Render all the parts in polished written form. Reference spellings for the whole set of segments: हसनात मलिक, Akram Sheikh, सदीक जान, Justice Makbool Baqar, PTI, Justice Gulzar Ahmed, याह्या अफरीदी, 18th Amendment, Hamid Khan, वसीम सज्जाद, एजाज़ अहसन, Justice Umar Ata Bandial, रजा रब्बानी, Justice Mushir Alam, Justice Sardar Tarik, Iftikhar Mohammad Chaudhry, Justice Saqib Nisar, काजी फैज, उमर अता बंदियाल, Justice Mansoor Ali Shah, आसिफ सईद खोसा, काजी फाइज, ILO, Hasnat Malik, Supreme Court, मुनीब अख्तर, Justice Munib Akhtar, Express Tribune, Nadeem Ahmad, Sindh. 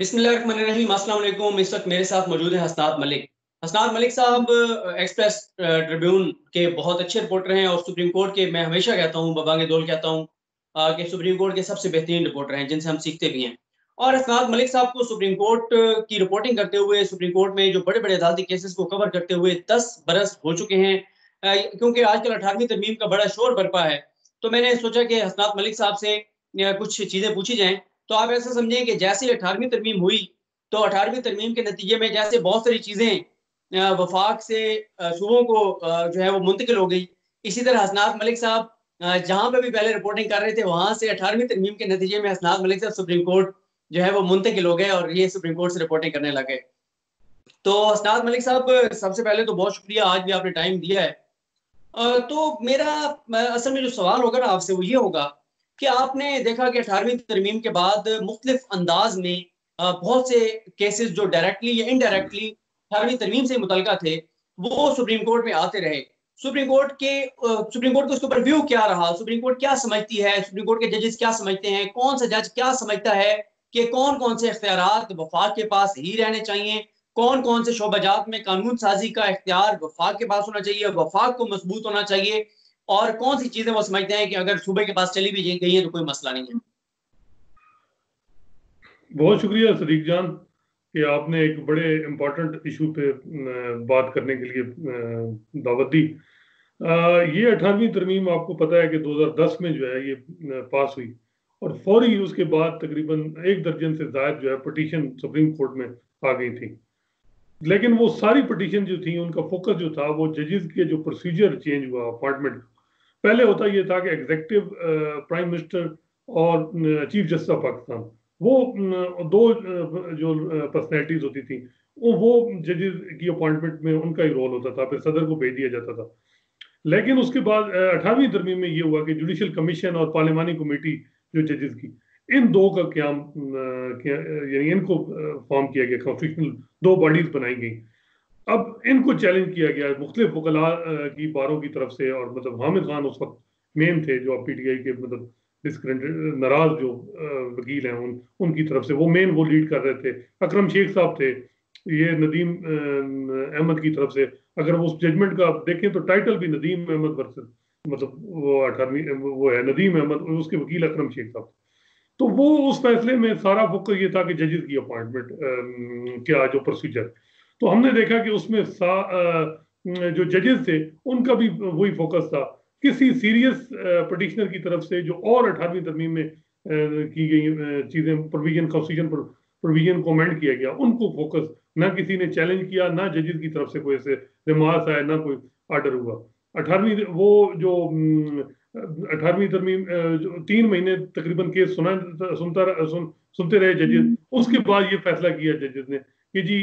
बिस्मिल्लाहिर्रहमानिर्रहीम, अस्सलाम वालेकुम। इस वक्त मेरे साथ मौजूद है हसनात मलिक। हसनात मलिक साहब एक्सप्रेस ट्रिब्यून के बहुत अच्छे रिपोर्टर हैं और सुप्रीम कोर्ट के, मैं हमेशा कहता हूँ, बबांगे दोल कहता हूँ कि सुप्रीम कोर्ट के सबसे बेहतरीन रिपोर्टर हैं जिनसे हम सीखते भी हैं। और हसनात मलिक साहब को सुप्रीम कोर्ट की रिपोर्टिंग करते हुए, सुप्रीम कोर्ट में जो बड़े बड़े अदालती केसेस को कवर करते हुए 10 बरस हो चुके हैं, क्योंकि आजकल 18वीं तरमीम का बड़ा शोर बरपा है। तो मैंने सोचा कि हसनात मलिक साहब से कुछ चीज़ें पूछी जाएं। तो आप ऐसा समझें कि जैसे 18वीं तरमीम हुई तो 18वीं तरमीम के नतीजे में जैसे बहुत सारी चीज़ें वफाक से सूबों को जो है वो मुंतकिल हो गई, इसी तरह हसनात मलिक साहब जहाँ पर भी पहले रिपोर्टिंग कर रहे थे वहाँ से 18वीं तरमीम के नतीजे में हसनात मलिक साहब सुप्रीम कोर्ट जो है वो मुंतकिल हो गए और ये सुप्रीम कोर्ट से रिपोर्टिंग करने लगे। तो हसनात मलिक साहब, सबसे पहले तो बहुत शुक्रिया, आज भी आपने टाइम दिया है। तो मेरा असल में जो सवाल होगा ना आपसे वो ये होगा कि आपने देखा कि 18वीं तरमीम के बाद मुख्तलिफ अंदाज में बहुत से केसेस जो डायरेक्टली या इनडायरेक्टली 18वीं तरमीम से मुतल्लिका थे वो सुप्रीम कोर्ट में आते रहे। सुप्रीम कोर्ट का उसके ऊपर व्यू क्या रहा, सुप्रीम कोर्ट क्या समझती है, सुप्रीम कोर्ट के जजेस क्या समझते हैं, कौन सा जज क्या समझता है कि कौन कौन से इख्तियारात वफाक के पास ही रहने चाहिए, कौन कौन से शोबाजात में कानून साजी का इख्तियार वफाक के पास होना चाहिए, वफाक को मजबूत होना चाहिए, और कौन सी चीजें वो समझते हैं कि अगर सूबे के पास चली भी गई है तो कोई मसला नहीं है। बहुत शुक्रिया सदीक जान कि आपने एक बड़े इम्पोर्टेंट इशू पे बात करने के लिए दावत दी। ये 18वीं तरमीम आपको पता है कि 2010 में जो है ये पास हुई और फौरी उसके बाद तकरीबन 1 दर्जन से ज्यादा जो है पटिशन सुप्रीम कोर्ट में आ गई थी, लेकिन वो सारी पटिशन जो थी उनका फोकस जो था वो जजेस के जो प्रोसीजर चेंज हुआ अपॉइंटमेंट। पहले होता ये था कि एग्जेक्टिव प्राइम मिनिस्टर और चीफ जस्टिस ऑफ पाकिस्तान, वो दो जो पर्सनैलिटीज होती थी वो जजेस की अपॉइंटमेंट में उनका ही रोल होता था, फिर सदर को भेज दिया जाता था। लेकिन उसके बाद 18वीं तरमीम में ये हुआ कि जुडिशल कमीशन और पार्लिमानी कमेटी जो जजेस की, इन दो का क्याम, यानी इनको फॉर्म किया गया, कॉन्स्टिट्यूशनल 2 बॉडीज बनाई गई। अब इनको चैलेंज किया गया मुख्तलिफ वकला की बारों की तरफ से, और मतलब हामिद खान उस वक्त मेन थे जो पीटीआई के मतलब नाराज जो वकील हैं उनकी तरफ से, वो मेन वो लीड कर रहे थे। अकरम शेख साहब थे, ये नदीम अहमद की तरफ से। अगर वो उस जजमेंट का आप देखें तो टाइटल भी नदीम अहमद वर्सेस, मतलब वो 18वीं वो है नदीम अहमद, उसके वकील अकरम शेख साहब। तो वो उस फैसले में सारा फोकस ये था कि जजेस की अपॉइंटमेंट क्या जो प्रोसीजर, तो हमने देखा कि उसमें जो जजेस थे उनका भी वही फोकस था। किसी सीरियस पटिशनर की तरफ से जो और 18वीं तरमीम में की गई चीज़ें, प्रोविजन कॉन्स्टिट्यूशन प्रोविजन को अमेंड किया गया, उनको फोकस ना किसी ने चैलेंज किया, ना जजेस की तरफ से कोई ऐसे रिमार्क्स आया, ना कोई आर्डर हुआ। 18वीं तरमीम 3 महीने तकरीबन केस सुनते रहे जजेस। उसके बाद ये फैसला किया जजेस ने कि जी,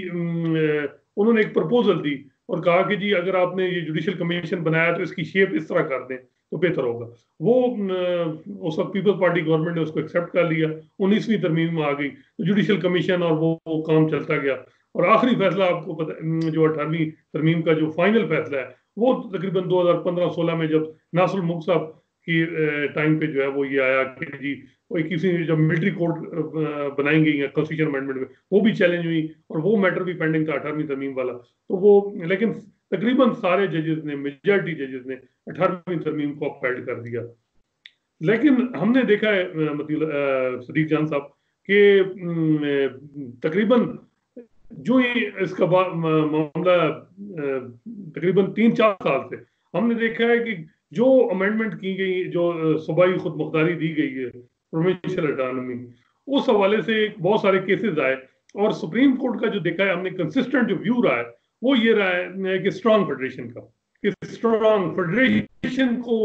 उन्होंने एक प्रपोजल दी और कहा कि जी अगर आपने ये जुडिशल कमीशन बनाया तो इसकी शेप इस तरह कर दें तो बेहतर होगा। वो उस वक्त पीपल्स पार्टी गवर्नमेंट ने उसको एक्सेप्ट कर लिया, 19वीं तरमीम में आ गई तो जुडिशल कमीशन और वो काम चलता गया। और आखिरी फैसला आपको पता, जो 18वीं तरमीम का जो फाइनल फैसला है वो तकरीबन 2015-16 में जब नासुल मुल्क साहब की टाइम पे जो है वो ये आया कि जी वो 21वीं जब मिलिट्री कोर्ट बनाई गई है कॉन्स्टिट्यूशन अमेंडमेंट में, वो भी चैलेंज हुई और वो मैटर भी पेंडिंग था 18वीं तरमीम वाला। तो वो, लेकिन तकरीबन सारे जजेस ने, मेजॉरिटी जजेस ने 18वीं तरमीम को अपैड कर दिया। लेकिन हमने देखा है मतलब सदीक जान साहब के तकरीबन जो ये इसका मामला तकरीबन 3-4 साल से हमने देखा है कि जो अमेंडमेंट की गई, जो सूबाई खुद मुख्तारी दी गई है, प्रोविंशियल ऑटोनॉमी, उस हवाले से बहुत सारे केसेस आए और सुप्रीम कोर्ट का जो देखा है हमने कंसिस्टेंट जो व्यू रहा है वो ये रहा है कि स्ट्रांग फेडरेशन का, कि स्ट्रांग फेडरेशन को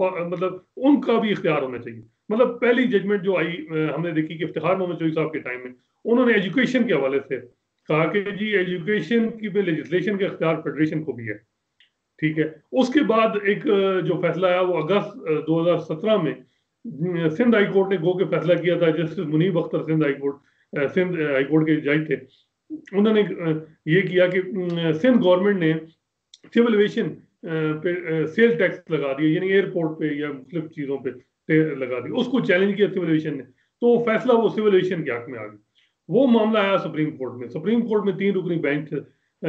मतलब उनका भी इख्तियार होना चाहिए। मतलब पहली जजमेंट जो आई हमने देखी कि इफ्तिखार मोहम्मद चौधरी साहब के टाइम में उन्होंने एजुकेशन के हवाले से कहा कि जी एजुकेशन की पे लेजिस्लेशन का इख्तियार फेडरेशन को भी है, ठीक है। उसके बाद एक जो फैसला आया वो अगस्त 2017 में सिंध हाई कोर्ट ने गो के फैसला किया था। Justice मुनीब अख्तर Sindh high court के जज थे, उन्होंने ये किया कि सिंध गवर्नमेंट ने सिविल एविएशन पे सेल टैक्स लगा दिया, यानी एयरपोर्ट पे या मुख्तलिफ चीज़ों पे लगा दिया, उसको चैलेंज किया सिविल एविएशन ने, तो फैसला वो सिविल एविएशन के हक में आ गया। वो मामला आया सुप्रीम कोर्ट में। सुप्रीम कोर्ट में तीन रुकनी bench,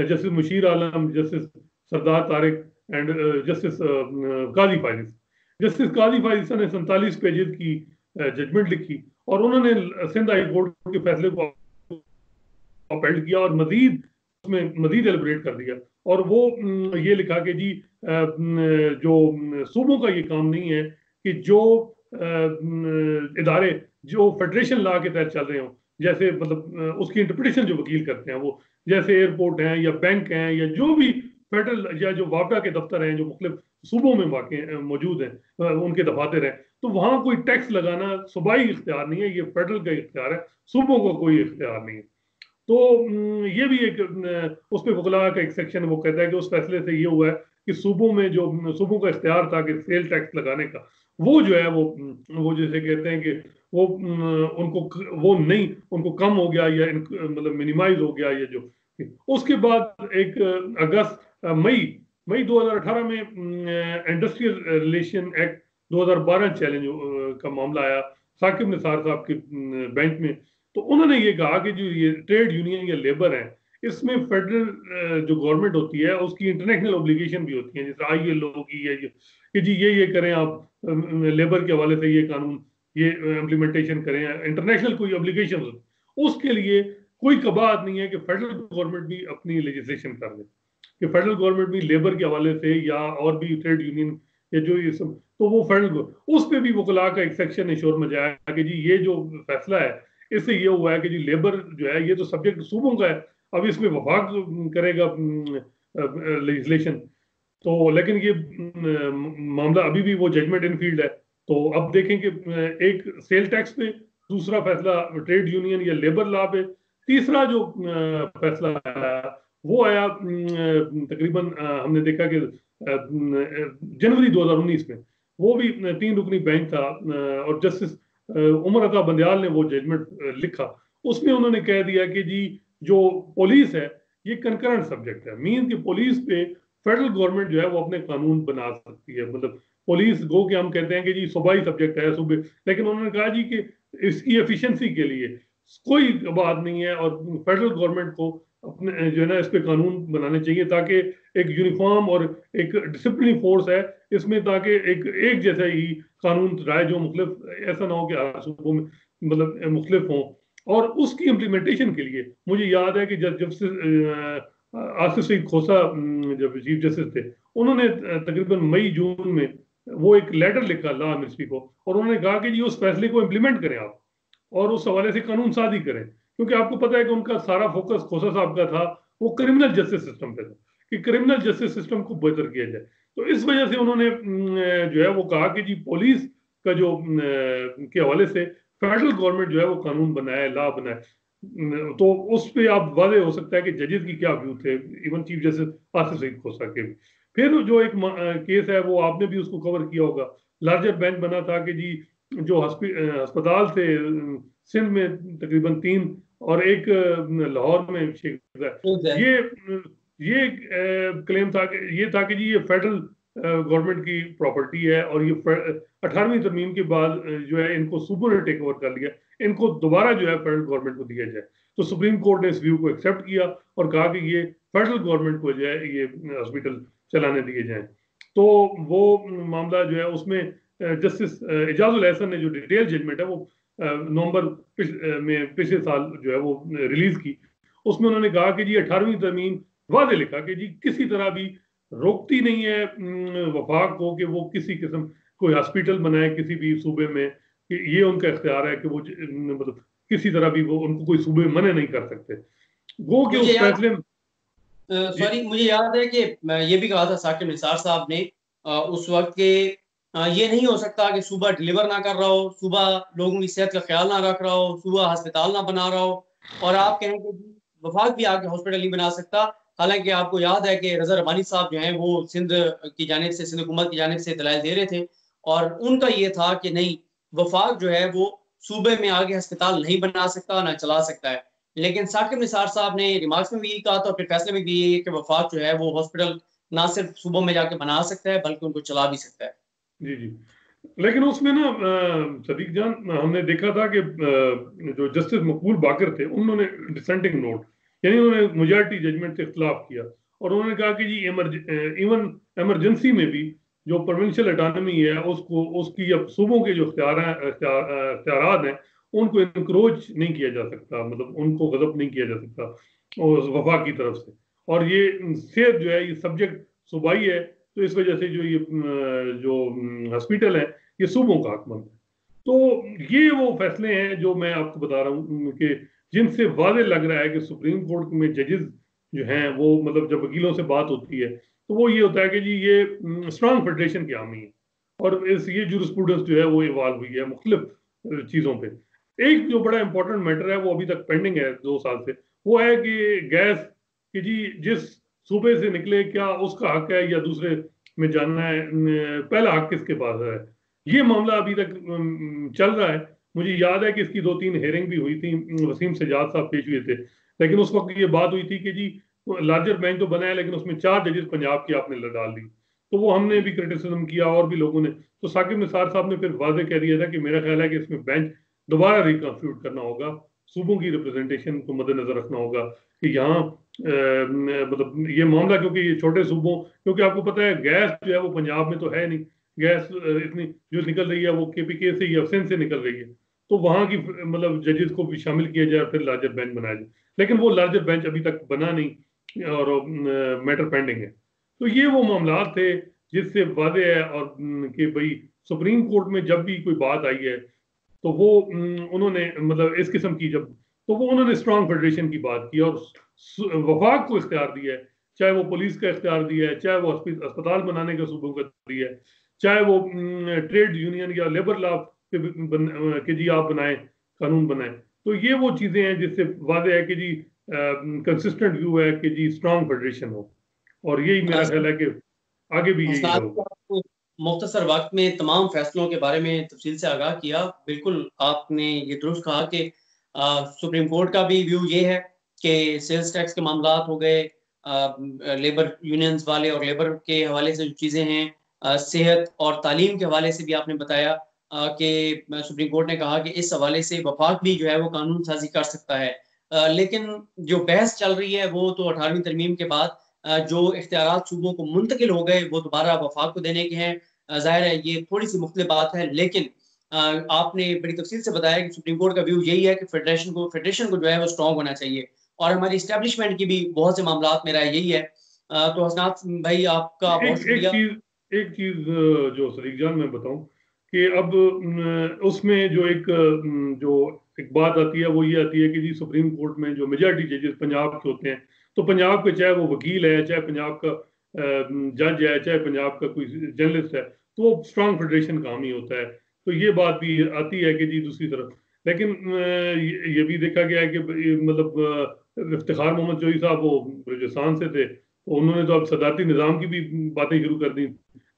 justice Mushir Alam, justice Sardar Tariq and justice काजी फाइज। Justice काजी फाइज ने 47 पेजेस की जजमेंट लिखी और उन्होंने सिंध हाई कोर्ट के फैसले को अपेंड किया और मजीद उसमें मजीद एलिब्रेट कर दिया और वो ये लिखा कि जी जो सूबों का ये काम नहीं है कि जो इदारे जो फेडरेशन लॉ के तहत चल रहे हों, जैसे मतलब उसकी इंटरप्रिटेशन जो वकील करते हैं वो, जैसे एयरपोर्ट हैं या बैंक हैं या जो भी फेडरल या जो वापडा के दफ्तर हैं जो मुख्तलिफ सूबों में वाकई मौजूद हैं उनके दफातर हैं, तो वहाँ कोई टैक्स लगाना सूबाई इख्तियार नहीं है, ये फेडरल का इख्तियार है, सूबों का कोई इख्तियार नहीं है। तो ये भी एक उस पर वकला का एक सेक्शन वो कहता है कि उस फैसले से ये हुआ है कि सूबों में जो सूबों का इख्तियार था कि सेल टैक्स लगाने का वो जो है वो जैसे कहते हैं कि वो उनको वो नहीं उनको कम हो गया या मतलब मिनिमाइज हो गया। या जो उसके बाद एक अगस्त मई 2018 में इंडस्ट्रियल रिलेशन एक्ट 2012 चैलेंज का मामला आया साकिब निसार साहब के बेंच में। तो उन्होंने ये कहा कि जो ये ट्रेड यूनियन या लेबर है इसमें फेडरल जो गवर्नमेंट होती है उसकी इंटरनेशनल ऑब्लिगेशन भी होती है, जैसे ILO की है कि जी ये करें, आप लेबर के हवाले से ये कानून ये इम्प्लीमेंटेशन करें, इंटरनेशनल कोई ऑब्लिगेशन हो। उसके लिए कोई कबाहत नहीं है कि फेडरल गवर्नमेंट भी अपनी लेजिस्लेशन कर दे कि फेडरल गवर्नमेंट भी लेबर के हवाले से या और भी ट्रेड यूनियन या जो ये सब, तो वो फेडरल उस पर भी वकला का एक सेक्शन ने शोर मचाया कि जी ये जो फैसला है इससे ये हुआ है कि जी लेबर जो है ये तो सब्जेक्ट सूबों का है, अब इसमें वफाक करेगा लेजिस्लेशन। तो लेकिन ये मामला अभी भी वो जजमेंट इन फील्ड है। तो अब देखें कि एक सेल टैक्स पे, दूसरा फैसला ट्रेड यूनियन या लेबर लॉ पे, तीसरा जो फैसला आया वो आया तकरीबन हमने देखा कि जनवरी 2019 में, वो भी तीन रुकनी बेंच था और जस्टिस उमर अता बंदियाल ने वो जजमेंट लिखा। उसमें उन्होंने कह दिया कि जी जो पुलिस है ये कंकरेंट सब्जेक्ट है, मीन कि पुलिस पे फेडरल गवर्नमेंट जो है वो अपने कानून बना सकती है। मतलब पुलिस गो के हम कहते हैं कि जी सूबाई सब्जेक्ट है सूबे, लेकिन उन्होंने कहा जी कि इसकी एफिशिएंसी के लिए कोई बात नहीं है और फेडरल गवर्नमेंट को अपने जो है ना इस पे कानून बनाने चाहिए ताकि एक यूनिफॉर्म और एक डिसिप्लिन फोर्स है इसमें, ताकि एक जैसा ही कानून राय जो मुख्तलिफ, ऐसा ना हो कि हर सूबों में मतलब मुख्तलिफ हों। और उसकी इम्प्लीमेंटेशन के लिए मुझे याद है कि जब आसिफ सईद खोसा जब चीफ जस्टिस थे, उन्होंने तकरीबन मई जून में वो एक लेटर लिखा लॉ मिनिस्ट्री को और उन्होंने कहा कि जी उस फैसले को इम्प्लीमेंट करें आप और उस हवाले से कानून साजी करें, क्योंकि आपको पता है कि उनका सारा फोकस खोसा साहब का था वो क्रिमिनल जस्टिस सिस्टम पे था कि क्रिमिनल जस्टिस सिस्टम को बेहतर किया जाए। तो इस वजह से उन्होंने जो है वो कहा कि जी पुलिस का जो के हवाले से फेडरल गवर्नमेंट जो है वो कानून बनाए, लॉ बनाए। तो उस पर आप वादे हो सकता है कि जजेस की क्या व्यू थे, even chief justice आसिफ सईद खोसा के भी। फिर जो एक केस है वो आपने भी उसको कवर किया होगा, लार्जर बेंच बना था कि जी जो अस्पताल थे सिंध में तकरीबन 3 और एक लाहौर में, ये क्लेम था कि ये था कि जी ये फेडरल गवर्नमेंट की प्रॉपर्टी है और ये 18वीं तरमीम के बाद जो है इनको सूबों ने टेक ओवर कर लिया, इनको दोबारा जो है फेडरल गवर्नमेंट को दिया जाए। तो सुप्रीम कोर्ट ने इस व्यू को एक्सेप्ट किया और कहा कि ये फेडरल गवर्नमेंट को जो है ये हॉस्पिटल चलाने दिए जाए। तो वो मामला जो है उसमें जस्टिस एजाज ने जो डिटेल जजमेंट है वो नवंबर में पिछले साल जो है वो रिलीज की, उसमें उन्होंने कहा कि जी 18वीं तरमीम वादे लिखा कि जी किसी तरह भी रोकती नहीं है वफाक को कि वो किसी किस्म कोई हॉस्पिटल बनाए किसी भी सूबे में, कि ये उनका इख्तियार है कि वो मतलब किसी तरह भी वो उनको कोई सूबे मना नहीं कर सकते। वो कि उस फैसले में सॉरी मुझे याद है कि ये भी कहा था साकिब निसार साहब ने उस वक्त के ये नहीं हो सकता कि सूबा डिलीवर ना कर रहा हो, सूबा लोगों की सेहत का ख्याल ना रख रहा हो, सूबा हॉस्पिटल ना बना रहा हो और आप कहें कि वफाक भी आके हॉस्पिटल नहीं बना सकता। हालांकि आपको याद है कि रजा रब्बानी साहब जो हैं वो सिंध की जानिब से, सिंध हुकूमत की जानिब से दलाइल दे रहे थे और उनका ये था कि नहीं वफाक जो है वो सूबे में आगे हस्पताल नहीं बना सकता ना चला सकता है। लेकिन साकिब निसार साहब ने रिमार्क्स में भी यही कहा था और फिर फैसले में भी ये कि वफाक जो है वो हॉस्पिटल ना सिर्फ सूबों में जाके बना सकता है बल्कि उनको चला भी सकता है। जी जी लेकिन उसमें ना सदीक जान हमने देखा था कि जो जस्टिस मकबूल बाकर थे उन्होंने डिसेंटिंग नोट यानी उन्होंने मेजॉरिटी जजमेंट से खिलाफ किया और उन्होंने कहा कि जी इवन एमरजेंसी में भी जो प्रोविंशियल एटॉनमी है उसको उसकी अब सूबों के जो अख्तियारात हैं उनको इनक्रोच नहीं किया जा सकता, मतलब उनको गजब नहीं किया जा सकता और वफा की तरफ से। और ये सेहत जो है ये सब्जेक्ट सूबाई है तो इस वजह से जो ये जो हॉस्पिटल है ये सूबों का हक बनता है। तो ये वो फैसले हैं जो मैं आपको बता रहा हूँ कि जिनसे वाज़े लग रहा है कि सुप्रीम कोर्ट में जजेस जो हैं वो मतलब जब वकीलों से बात होती है तो वो ये होता है कि जी ये स्ट्रांग फेडरेशन के हामी है और इस ये जूरिस्प्रूडेंस जो है वो इवॉल्व हुई है मुख्तलिफ चीज़ों पर। एक जो बड़ा इंपॉर्टेंट मैटर है वो अभी तक पेंडिंग है 2 साल से, वो है कि गैस कि जी जिस सूबे से निकले क्या उसका हक है या दूसरे में जानना है पहला हक किसके पास है। ये मामला अभी तक चल रहा है। मुझे याद है कि इसकी 2-3 हेयरिंग भी हुई थी, वसीम सज्जाद साहब पेश हुए थे, लेकिन उस वक्त ये बात हुई थी कि जी लार्जर बेंच तो बना है लेकिन उसमें 4 जजेस पंजाब की आपने डाल दी, तो वो हमने भी क्रिटिसिज्म किया और भी लोगों ने। तो साकिब निसार साहब ने फिर वाजे कह दिया था कि मेरा ख्याल है कि इसमें बेंच दोबारा रिकॉन्स्टिट्यूट करना होगा, सूबों की रिप्रेजेंटेशन को मद्देनजर रखना होगा कि यहाँ मतलब ये मामला क्योंकि ये छोटे सूबों, क्योंकि आपको पता है गैस जो है वो पंजाब में तो है नहीं, गैस इतनी जो निकल रही है वो केपीके से या एफसीएन से निकल रही है, तो वहाँ की मतलब जजेस को भी शामिल किया जाए फिर लार्जर बेंच बनाया जाए, लेकिन वो लार्जर बेंच अभी तक बना नहीं और मैटर पेंडिंग है। तो ये वो मामला थे जिससे वादे है और कि भाई सुप्रीम कोर्ट में जब भी कोई बात आई है तो वो उन्होंने मतलब इस किस्म की जब तो वो उन्होंने स्ट्रांग फेडरेशन की बात की और वफाक को इख्तियार दिया है, चाहे वो पुलिस का इख्तियार दिया है, चाहे वो अस्पताल बनाने का सूबों का दिया है, चाहे वो ट्रेड यूनियन या लेबर लॉ के जी आप बनाएं कानून बनाएं। तो ये वो चीज़ें हैं जिससे वादे है कि जी कंसिस्टेंट व्यू है कि जी स्ट्रांग फेडरेशन हो और यही मेरा ख्याल है कि आगे भी यही हो। मुख्तसर वक्त में तमाम फैसलों के बारे में तफसील से आगाह किया। बिल्कुल आपने ये दुरुस्त कहा कि सुप्रीम कोर्ट का भी व्यू ये है कि सेल्स टैक्स के मामला हो गए, लेबर यूनियंस वाले और लेबर के हवाले से जो चीज़ें हैं, सेहत और तालीम के हवाले से भी आपने बताया कि सुप्रीम कोर्ट ने कहा कि इस हवाले से वफाक भी जो है वो कानून साजी कर सकता है। लेकिन जो बहस चल रही है वो तो 18वीं तरमीम के बाद जो इख्तियारात सूबों को मुंतकिल हो गए वो दोबारा वफाक को देने के हैं। जाहिर है ये थोड़ी सी मुख्तलिफ बात है, लेकिन आपने बड़ी तफसील से बताया कि सुप्रीम कोर्ट का व्यू यही है कि फेडरेशन को जो है वो स्ट्रॉन्ग होना चाहिए और हमारी इस्टेब्लिशमेंट की भी बहुत से मामला में राय यही है। तो हसनात भाई आपका एक चीज जो सदीक जान मैं बताऊं कि अब उसमें जो एक बात आती है वो ये आती है कि जी सुप्रीम कोर्ट में जो मेजॉरिटी जजेस पंजाब के होते हैं तो पंजाब के चाहे वो वकील है, चाहे पंजाब का जज है, चाहे पंजाब का कोई जर्नलिस्ट है, तो वो स्ट्रांग फेडरेशन काम ही होता है। तो ये बात भी आती है कि जी दूसरी तरफ, लेकिन ये भी देखा गया है कि मतलब इफ्तिखार मोहम्मद चौधरी साहब वो बलूचिस्तान से थे, उन्होंने तो अब सदारती निज़ाम की भी बातें शुरू कर दी,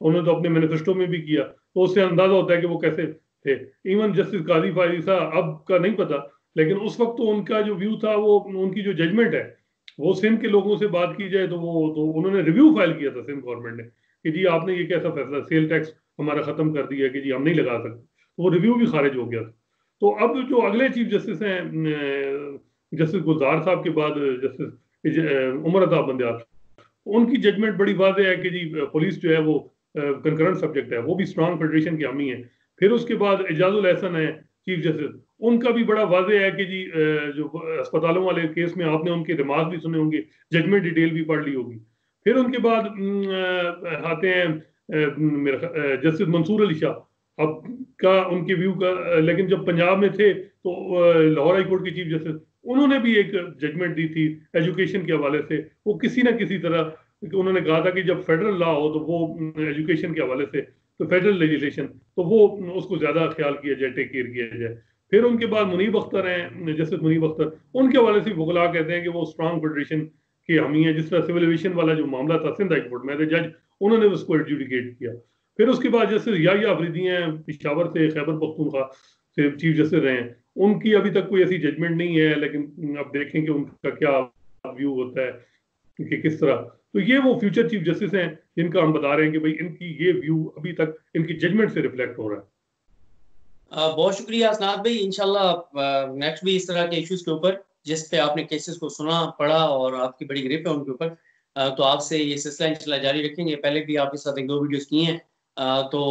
उन्होंने तो अपने मैनिफेस्टो में भी किया, तो उससे अंदाजा होता है कि वो कैसे थे। इवन जस्टिस काजी फैज साहब अब का नहीं पता, लेकिन उस वक्त तो उनका जो व्यू था वो उनकी जो जजमेंट है वो सिंध के लोगों से बात की जाए तो वो तो उन्होंने रिव्यू फाइल किया था सिंध गवर्नमेंट ने कि जी आपने ये कैसा फैसला, सेल टैक्स हमारा ख़त्म कर दिया कि जी हम नहीं लगा सकते, तो वो रिव्यू भी खारिज हो गया था। तो अब जो अगले चीफ जस्टिस हैं जस्टिस गुलजार साहब के बाद जस्टिस उमर अता बंदियाल, उनकी जजमेंट बड़ी वाज़ेह है कि जी पुलिस जो है वो कंकरेंट सब्जेक्ट है, वो भी स्ट्रांग फेडरेशन के हामी है। फिर उसके बाद एजाज़ अहसन है चीफ जस्टिस, उनका भी बड़ा वाज़ेह है कि जी जो अस्पतालों वाले केस में आपने उनके रिमार्क भी सुने होंगे, जजमेंट डिटेल भी पढ़ ली होगी। फिर उनके बाद आते हैं जस्टिस मंसूर अली शाह, अब का उनके व्यू का, लेकिन जब पंजाब में थे तो लाहौर हाई कोर्ट के चीफ जस्टिस, उन्होंने भी एक जजमेंट दी थी एजुकेशन के हवाले से, वो किसी ना किसी तरह उन्होंने कहा था कि जब फेडरल लॉ हो तो वो एजुकेशन के हवाले से तो फेडरल लेजिस्लेशन तो वो उसको ज़्यादा ख्याल किया जाए, टेक केयर किया जाए। फिर उनके बाद मुनीब अख्तर हैं जस्टिस मुनीब अख्तर, उनके हवाले से वकला कहते हैं कि वो स्ट्रांग फेडरेशन के हामी है, जिस तरह सिविल एविएशन वाला जो मामला था सिंध हाईकोर्ट में जज उन्होंने उसको एडजुडिकेट किया। फिर उसके बाद जस्टिस याह्या अफरीदी हैं पिशावर से, खैबर पख्तूनख्वा से चीफ जस्टिस रहे हैं, उनकी अभी तक कोई ऐसी जजमेंट नहीं है, लेकिन अब देखें कि उनका क्या व्यू होता है। कि किस तरह। तो ये वो फ्यूचर चीफ जस्टिस हैं जिनका हम बता रहे हैं कि भाई इनकी ये व्यू अभी तक इनकी जजमेंट से रिफ्लेक्ट हो रहा है। बहुत शुक्रिया हसनात भाई। इंशाल्लाह नेक्स्ट भी इस तरह के इश्यूज के ऊपर जिस पे आपने केसेस को सुना, पढ़ा और आपकी बड़ी ग्रिप है उनके ऊपर, तो आपसे ये सिलसिला इंशाल्लाह जारी रखेंगे। पहले भी आपके साथ एक दो वीडियोस किए हैं, तो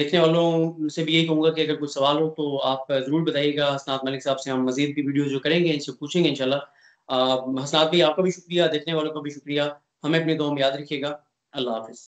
देखने वालों से भी यही कहूँगा कि अगर कुछ सवाल हो तो आप ज़रूर बताइएगा। हसनात मलिक साहब से हम मजीद की वीडियो जो करेंगे इनसे पूछेंगे इंशाल्लाह। हसनात भाई आपका भी शुक्रिया, देखने वालों का भी शुक्रिया। हमें अपनी दुआ में याद रखिएगा। अल्लाह हाफिज़।